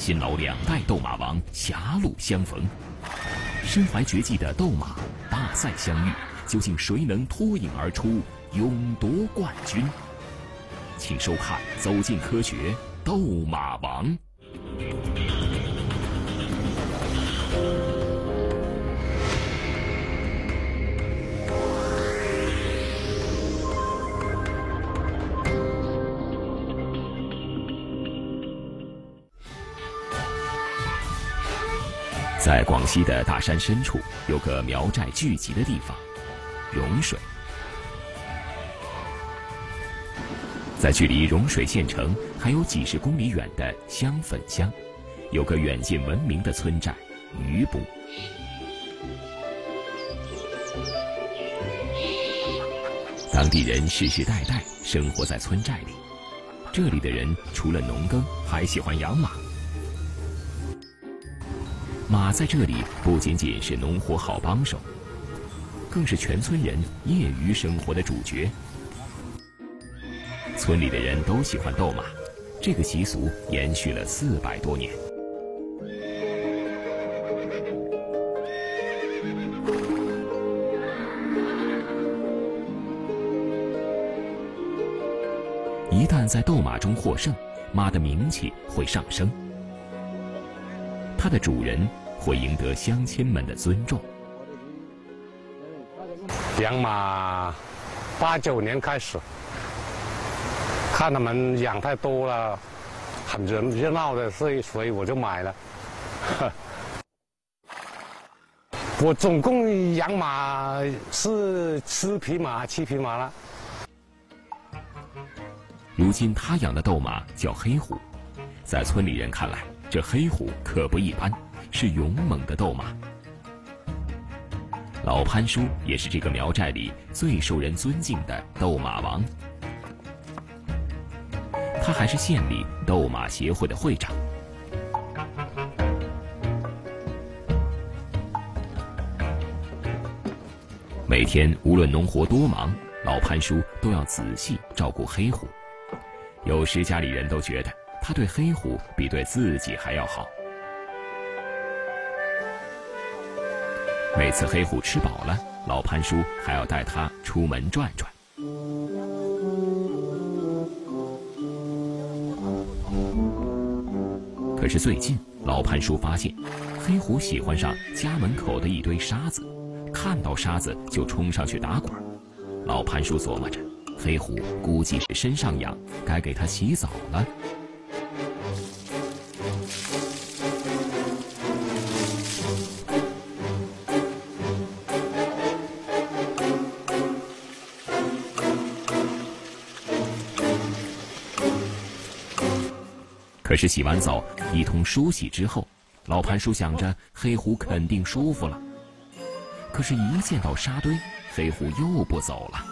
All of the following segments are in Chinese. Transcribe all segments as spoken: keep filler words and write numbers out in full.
新老两代斗马王狭路相逢，身怀绝技的斗马大赛相遇，究竟谁能脱颖而出，勇夺冠军？请收看《走进科学·斗马王》。在广西的大山深处，有个苗寨聚集的地方——融水。在距离融水县城还有几十公里远的香粉乡，有个远近闻名的村寨——余埠。当地人世世代代生活在村寨里，这里的人除了农耕，还喜欢养马。马在这里不仅仅是农活好帮手，更是全村人业余生活的主角。村里的人都喜欢斗马，这个习俗延续了四百多年。一旦在斗马中获胜，马的名气会上升，它的主人会赢得乡亲们的尊重。养马八九年开始，看他们养太多了，很热闹的，所以所以我就买了。我总共养马是四匹马、七匹马了。如今他养的斗马叫黑虎，在村里人看来，这黑虎可不一般，是勇猛的斗马。老潘叔也是这个苗寨里最受人尊敬的斗马王，他还是县里斗马协会的会长。每天无论农活多忙，老潘叔都要仔细照顾黑虎，有时家里人都觉得他对黑虎比对自己还要好。每次黑虎吃饱了，老潘叔还要带他出门转转。可是最近，老潘叔发现，黑虎喜欢上家门口的一堆沙子，看到沙子就冲上去打滚。老潘叔琢磨着，黑虎估计是身上痒，该给他洗澡了。可是洗完澡一通梳洗之后，老潘叔想着黑虎肯定舒服了。可是，一见到沙堆，黑虎又不走了，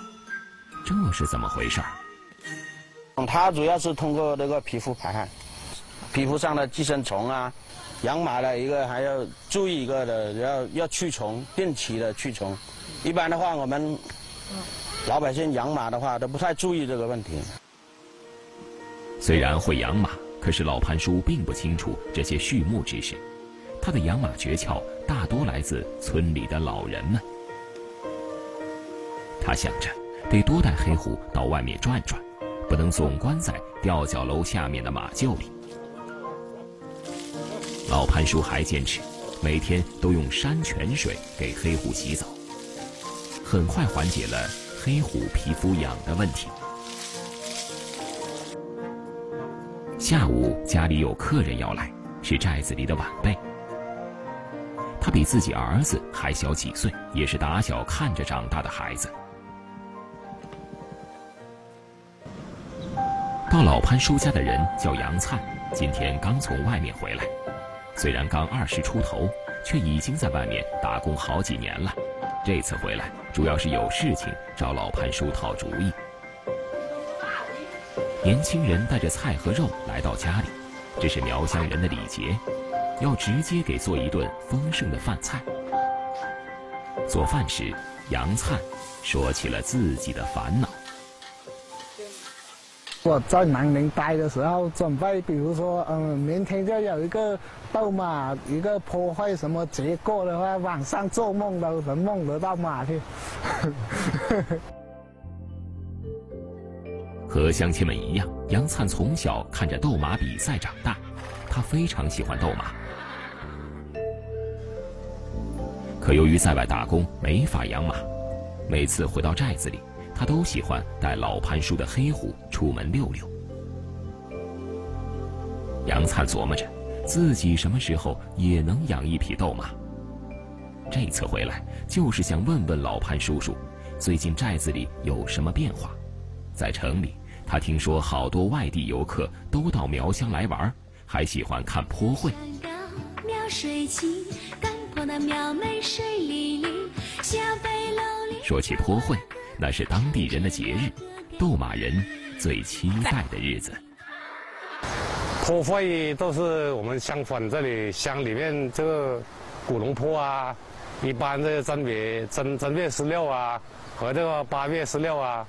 这是怎么回事？它主要是通过那个皮肤排汗，皮肤上的寄生虫啊，养马的一个还要注意一个的，要要驱虫，定期的驱虫。一般的话，我们老百姓养马的话都不太注意这个问题。虽然会养马，可是老潘叔并不清楚这些畜牧知识，他的养马诀窍大多来自村里的老人们。他想着得多带黑虎到外面转转，不能总关在吊脚楼下面的马厩里。老潘叔还坚持每天都用山泉水给黑虎洗澡，很快缓解了黑虎皮肤痒的问题。下午家里有客人要来，是寨子里的晚辈。他比自己儿子还小几岁，也是打小看着长大的孩子。到老潘叔家的人叫杨灿，今天刚从外面回来，虽然刚二十出头，却已经在外面打工好几年了。这次回来主要是有事情找老潘叔讨主意。年轻人带着菜和肉来到家里，这是苗乡人的礼节，要直接给做一顿丰盛的饭菜。做饭时，杨灿说起了自己的烦恼。我在南宁待的时候，准备比如说，嗯，明天就有一个斗马，一个坡会什么结果的话，晚上做梦都能梦得到马去。和乡亲们一样，杨灿从小看着斗马比赛长大，他非常喜欢斗马。可由于在外打工，没法养马，每次回到寨子里，他都喜欢带老潘叔的黑虎出门溜溜。杨灿琢磨着，自己什么时候也能养一匹斗马。这次回来就是想问问老潘叔叔，最近寨子里有什么变化？在城里，他听说好多外地游客都到苗乡来玩，还喜欢看坡会。说起坡会，那是当地人的节日，斗马人最期待的日子。坡会都是我们乡村这里乡里面这个古龙坡啊，一般这正月正正月十六啊和这个八月十六啊。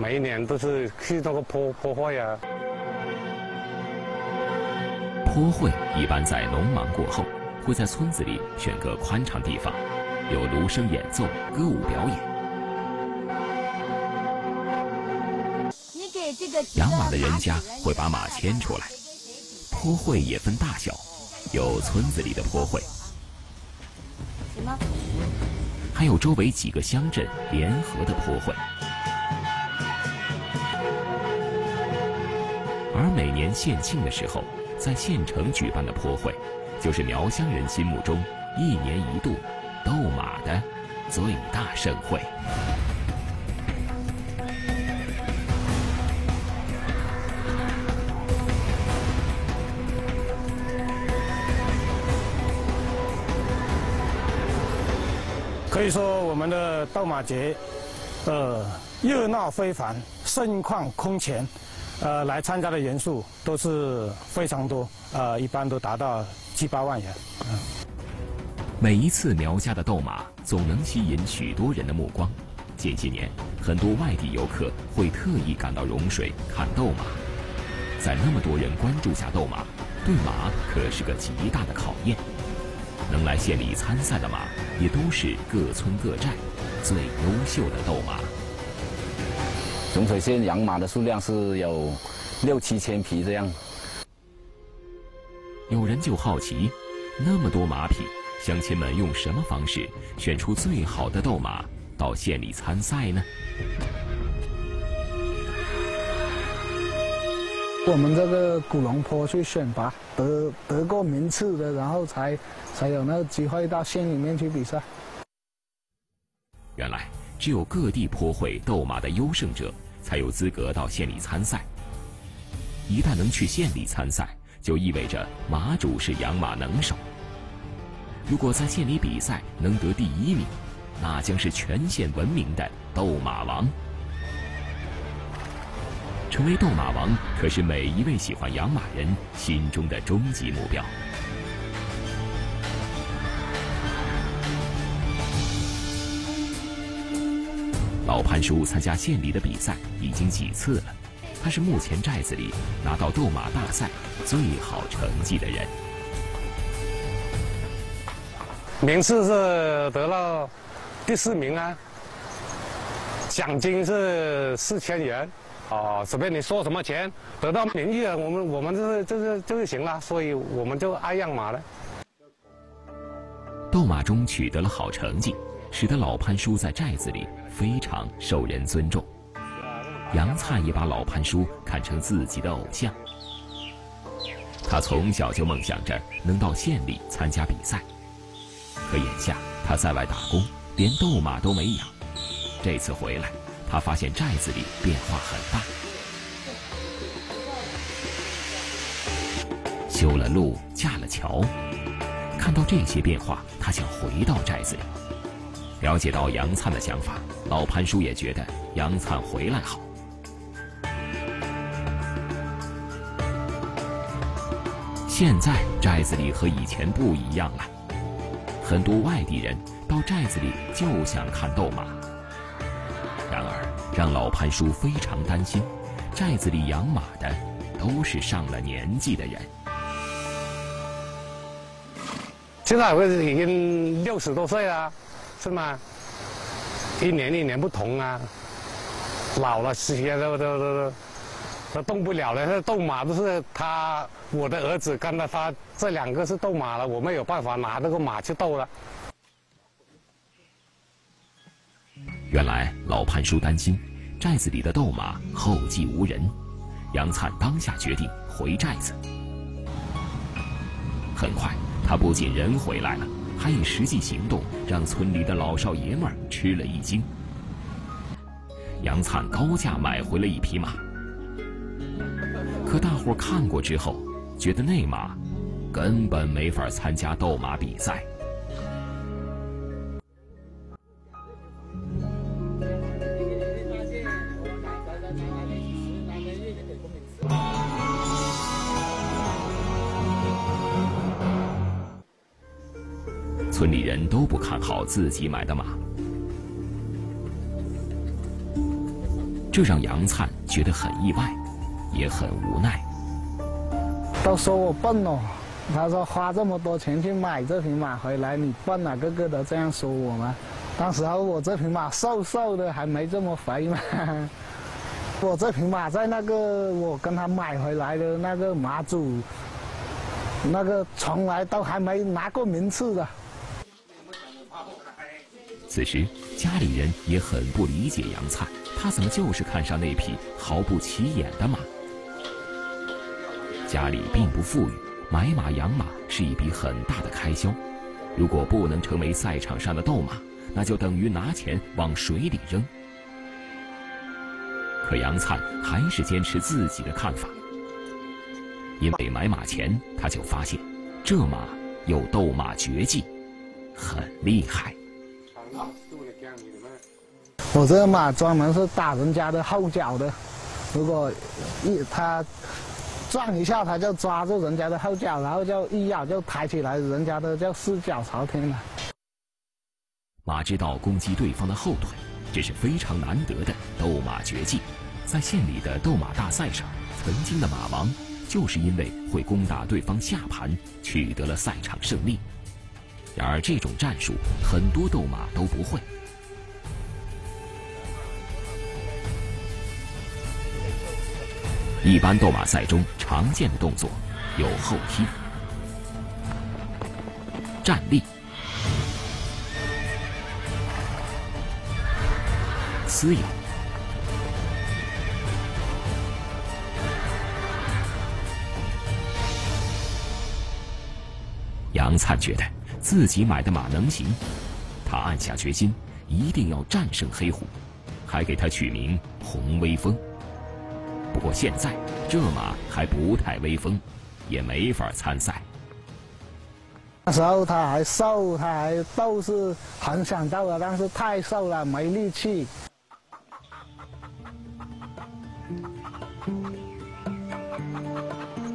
每一年都是去那个坡坡会啊。坡会一般在农忙过后，会在村子里选个宽敞地方，有芦笙演奏、歌舞表演。你给这个养马的人家会把马牵出来。坡会也分大小，有村子里的坡会，还有周围几个乡镇联合的坡会。而每年县庆的时候，在县城举办的坡会，就是苗乡人心目中一年一度斗马的最大盛会。可以说，我们的斗马节，呃，热闹非凡，盛况空前。呃，来参加的人数都是非常多，呃，一般都达到七八万人。嗯、每一次苗家的斗马总能吸引许多人的目光。近些年，很多外地游客会特意赶到融水看斗马。在那么多人关注下斗马，对马可是个极大的考验。能来县里参赛的马，也都是各村各寨最优秀的斗马。融水县养马的数量是有六七千匹这样。有人就好奇，那么多马匹，乡亲们用什么方式选出最好的斗马到县里参赛呢？我们这个古龙坡去选拔得得过名次的，然后才才有那个机会到县里面去比赛。原来，只有各地坡会斗马的优胜者才有资格到县里参赛。一旦能去县里参赛，就意味着马主是养马能手。如果在县里比赛能得第一名，那将是全县闻名的斗马王。成为斗马王，可是每一位喜欢养马人心中的终极目标。老潘叔参加县里的比赛已经几次了，他是目前寨子里拿到斗马大赛最好成绩的人。名次是得了第四名啊，奖金是四千元，哦，随便你说什么钱，得到名誉了，我们我们这这这这就行了，所以我们就爱养马了。斗马中取得了好成绩，使得老潘叔在寨子里非常受人尊重。杨灿也把老潘叔看成自己的偶像。他从小就梦想着能到县里参加比赛，可眼下他在外打工，连斗马都没养。这次回来，他发现寨子里变化很大，修了路，架了桥。看到这些变化，他想回到寨子里。了解到杨灿的想法，老潘叔也觉得杨灿回来好。现在寨子里和以前不一样了，很多外地人到寨子里就想看斗马。然而，让老潘叔非常担心，寨子里养马的都是上了年纪的人。现在我已经六十多岁了，是吗？一年一年不同啊，老了时间都都都都。 他动不了了，斗马都是他，我的儿子跟着他，这两个是斗马了，我没有办法拿那个马去斗了。原来老潘叔担心寨子里的斗马后继无人，杨灿当下决定回寨子。很快，他不仅人回来了，还以实际行动让村里的老少爷们吃了一惊。杨灿高价买回了一匹马。 可大伙看过之后，觉得那马根本没法参加斗马比赛。村里人都不看好自己买的马，这让杨灿觉得很意外。 也很无奈。都说我笨哦，他说花这么多钱去买这匹马回来，你笨啊，个个都这样说我吗？当时候我这匹马瘦瘦的，还没这么肥嘛。我这匹马在那个我跟他买回来的那个马主，那个从来都还没拿过名次的。此时家里人也很不理解杨灿，他怎么就是看上那匹毫不起眼的马？ 家里并不富裕，买马养马是一笔很大的开销。如果不能成为赛场上的斗马，那就等于拿钱往水里扔。可杨灿还是坚持自己的看法，因为买马前他就发现，这马有斗马绝技，很厉害。我这马专门是打人家的后脚的，如果一他。 撞一下，他就抓住人家的后脚，然后就一咬就抬起来，人家的就四脚朝天了。马知道攻击对方的后腿，这是非常难得的斗马绝技。在县里的斗马大赛上，曾经的马王就是因为会攻打对方下盘，取得了赛场胜利。然而，这种战术很多斗马都不会。 一般斗马赛中常见的动作有后踢、站立、撕咬、杨灿觉得自己买的马能行，他暗下决心，一定要战胜黑虎，还给他取名“红威风”。 不过现在这马还不太威风，也没法参赛。那时候他还瘦，他还斗是很想斗的，但是太瘦了，没力气。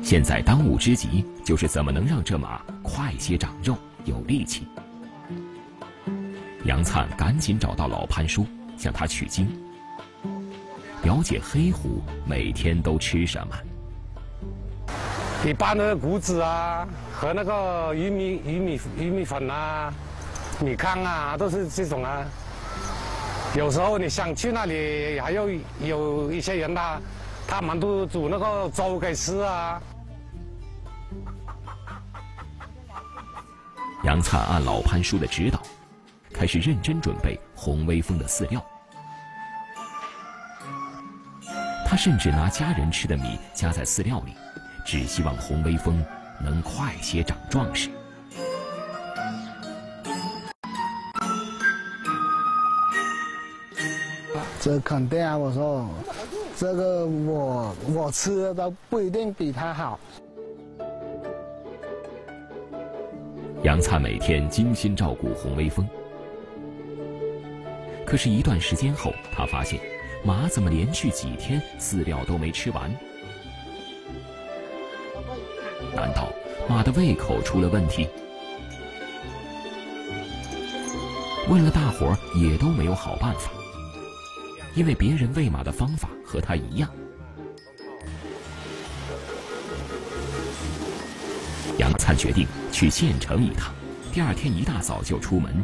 现在当务之急就是怎么能让这马快些长肉，有力气。杨灿赶紧找到老潘叔，向他取经。 了解黑虎每天都吃什么？一般的谷子啊，和那个玉米、玉米、玉米粉啊、米糠啊，都是这种啊。有时候你想去那里，还有有一些人呐、啊，他们都煮那个粥给吃啊。杨灿按老潘叔的指导，开始认真准备红威风的饲料。 他甚至拿家人吃的米加在饲料里，只希望红威风能快些长壮实。这肯定啊！我说，这个我我吃的都不一定比他好。杨灿每天精心照顾红威风，可是，一段时间后，他发现。 马怎么连续几天饲料都没吃完？难道马的胃口出了问题？问了大伙儿也都没有好办法，因为别人喂马的方法和他一样，杨灿决定去县城一趟，第二天一大早就出门。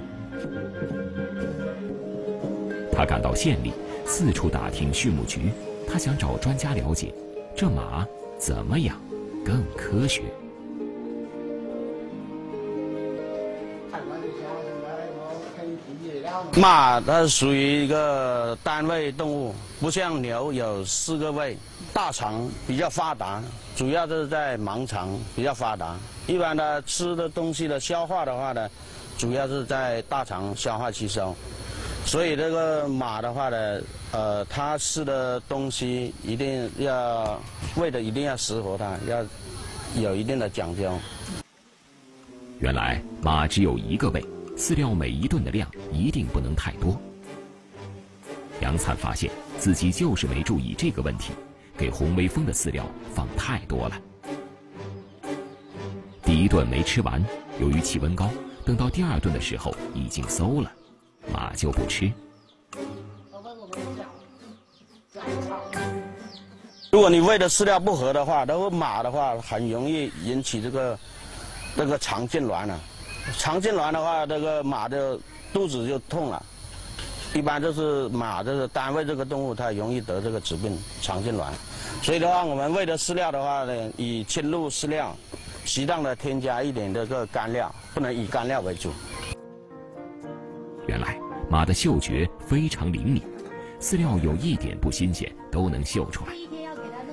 他赶到县里，四处打听畜牧局，他想找专家了解这马怎么养更科学。 马它属于一个单位动物，不像牛有四个胃。大肠比较发达，主要就是在盲肠比较发达。一般它吃的东西的消化的话呢，主要是在大肠消化吸收。所以这个马的话呢，呃，它吃的东西一定要喂的一定要适合它，要有一定的讲究。原来马只有一个胃。 饲料每一顿的量一定不能太多。杨灿发现自己就是没注意这个问题，给红威风的饲料放太多了。第一顿没吃完，由于气温高，等到第二顿的时候已经馊了，马就不吃。如果你喂的饲料不合的话，那个马的话很容易引起这个这个肠痉挛啊。 肠痉挛的话，这个马的肚子就痛了。一般就是马这个单位这个动物，它容易得这个疾病肠痉挛。所以的话，我们喂的饲料的话呢，以侵入饲料，适当的添加一点这个干料，不能以干料为主。原来马的嗅觉非常灵敏，饲料有一点不新鲜都能嗅出来。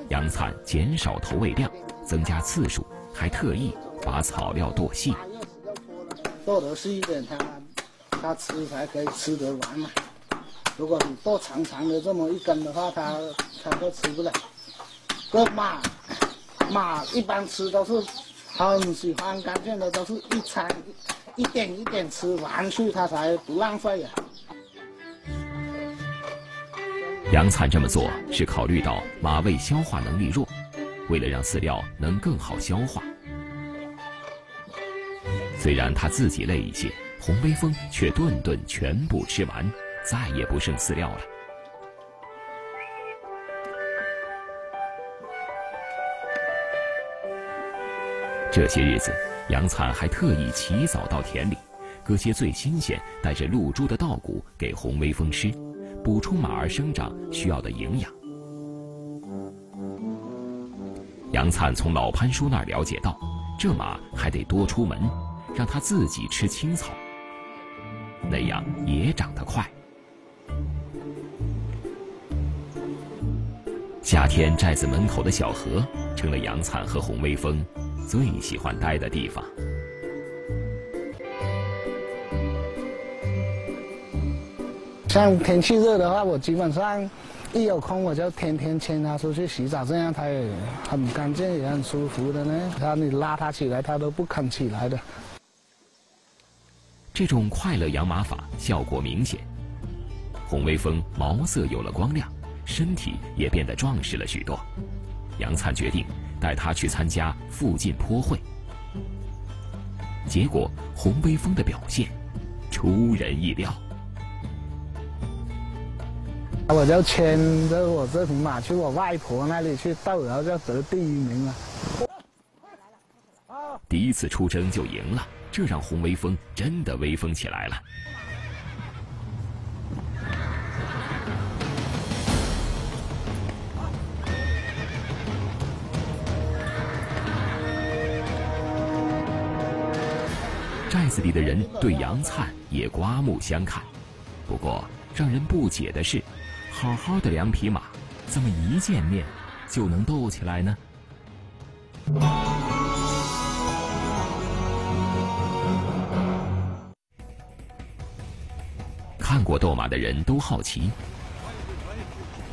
杨灿减少投喂量，增加次数，还特意把草料剁细。 剁得细一点，它它吃才可以吃得完嘛。如果你剁长长的这么一根的话，它它都吃不了。这马马一般吃都是很喜欢干净的，都是一餐一点一点吃完去，它才不浪费呀、啊。杨灿这么做是考虑到马胃消化能力弱，为了让饲料能更好消化。 虽然他自己累一些，红威风却顿顿全部吃完，再也不剩饲料了。这些日子，杨灿还特意起早到田里，割些最新鲜、带着露珠的稻谷给红威风吃，补充马儿生长需要的营养。杨灿从老潘叔那儿了解到，这马还得多出门。 让它自己吃青草，那样也长得快。夏天寨子门口的小河成了杨灿和洪威风最喜欢待的地方。像天气热的话，我基本上一有空我就天天牵它出去洗澡，这样它也很干净，也很舒服的呢。然后你拉它起来，它都不肯起来的。 这种快乐养马法效果明显，红威风毛色有了光亮，身体也变得壮实了许多。杨灿决定带他去参加附近坡会，结果红威风的表现出人意料。我就牵着我这匹马去我外婆那里去斗，然后就得第一名了。第一次出征就赢了。 这让红威风真的威风起来了。寨子里的人对杨灿也刮目相看。不过让人不解的是，好好的两匹马，怎么一见面就能斗起来呢？ 看过斗马的人都好奇，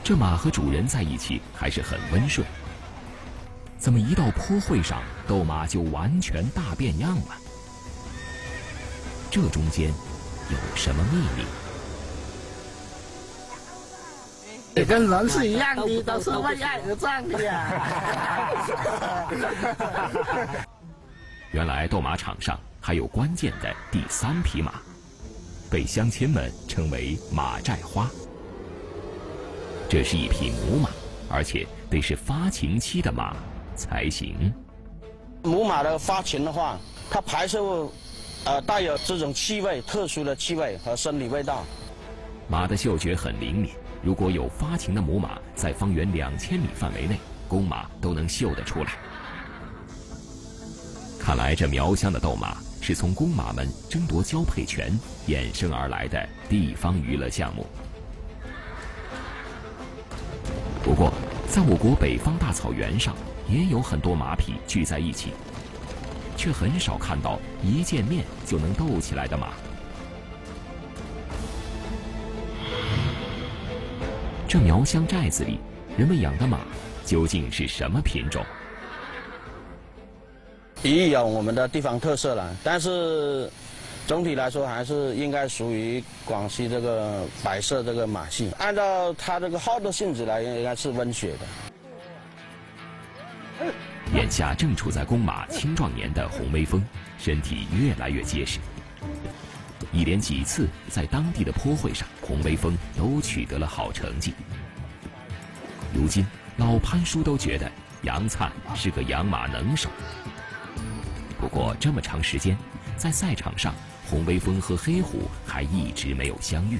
这马和主人在一起还是很温顺，怎么一到坡会上，斗马就完全大变样了？这中间有什么秘密？也跟人是一样的，都是为爱而战的呀。原来斗马场上还有关键的第三匹马。 被乡亲们称为“马寨花”，这是一匹母马，而且得是发情期的马才行。母马的发情的话，它排泄物，呃，带有这种气味，特殊的气味和生理味道。马的嗅觉很灵敏，如果有发情的母马，在方圆两千米范围内，公马都能嗅得出来。看来这苗乡的斗马是从公马们争夺交配权衍生而来的地方娱乐项目。 不过，在我国北方大草原上，也有很多马匹聚在一起，却很少看到一见面就能斗起来的马。这苗乡寨子里，人们养的马究竟是什么品种？也有我们的地方特色了，但是总体来说还是应该属于广西这个白色这个马系。按照它这个好斗性质来，应该是温血的。眼下正处在公马青壮年的红威风，身体越来越结实。一连几次在当地的坡会上，红威风都取得了好成绩。如今老潘叔都觉得杨灿是个养马能手。不过这么长时间， 在赛场上，红威风和黑虎还一直没有相遇。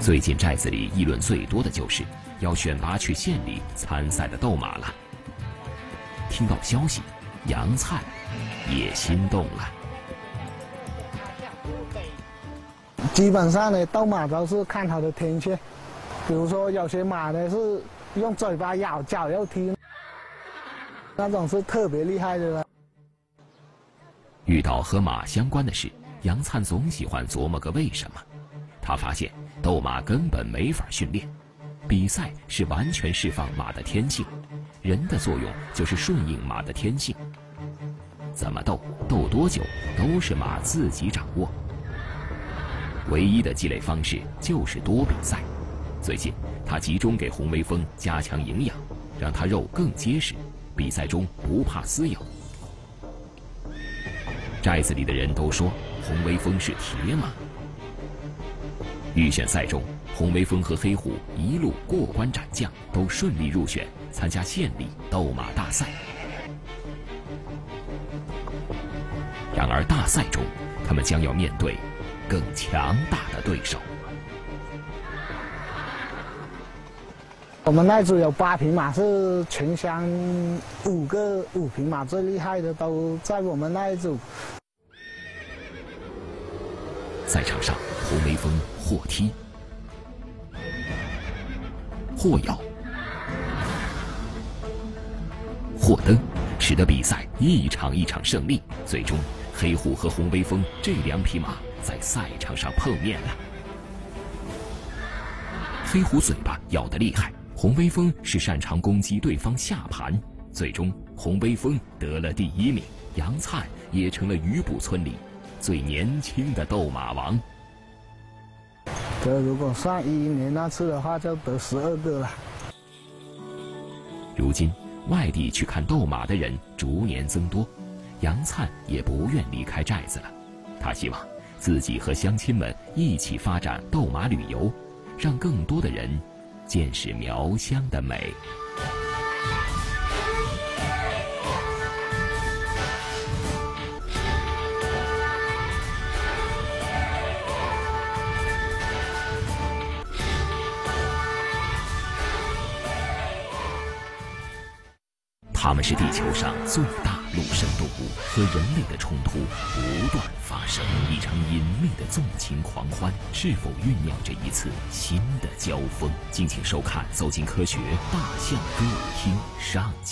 最近寨子里议论最多的就是要选拔去县里参赛的斗马了。听到消息，杨灿也心动了。基本上呢，斗马都是看它的天性，比如说有些马呢是用嘴巴咬，脚又踢，那种是特别厉害的了。 遇到和马相关的事，杨灿总喜欢琢磨个为什么。他发现斗马根本没法训练，比赛是完全释放马的天性，人的作用就是顺应马的天性。怎么斗、斗多久，都是马自己掌握。唯一的积累方式就是多比赛。最近，他集中给红威风加强营养，让它肉更结实，比赛中不怕撕咬。 寨子里的人都说红威风是铁马。预选赛中，红威风和黑虎一路过关斩将，都顺利入选参加县里斗马大赛。然而大赛中，他们将要面对更强大的对手。我们那组有八匹马，是全乡五个五匹马最厉害的都在我们那一组。 赛场上，红威风或踢，或咬，或蹬，使得比赛一场一场胜利。最终，黑虎和红威风这两匹马在赛场上碰面了。黑虎嘴巴咬得厉害，红威风是擅长攻击对方下盘。最终，红威风得了第一名，杨灿也成了鱼埔村里 最年轻的斗马王。这如果上一年那次的话，就得十二个了。如今，外地去看斗马的人逐年增多，杨灿也不愿离开寨子了。他希望自己和乡亲们一起发展斗马旅游，让更多的人见识苗乡的美。 它们是地球上最大陆生动物，和人类的冲突不断发生。一场隐秘的纵情狂欢，是否酝酿着一次新的交锋？敬请收看《走进科学·大象歌舞厅》上集。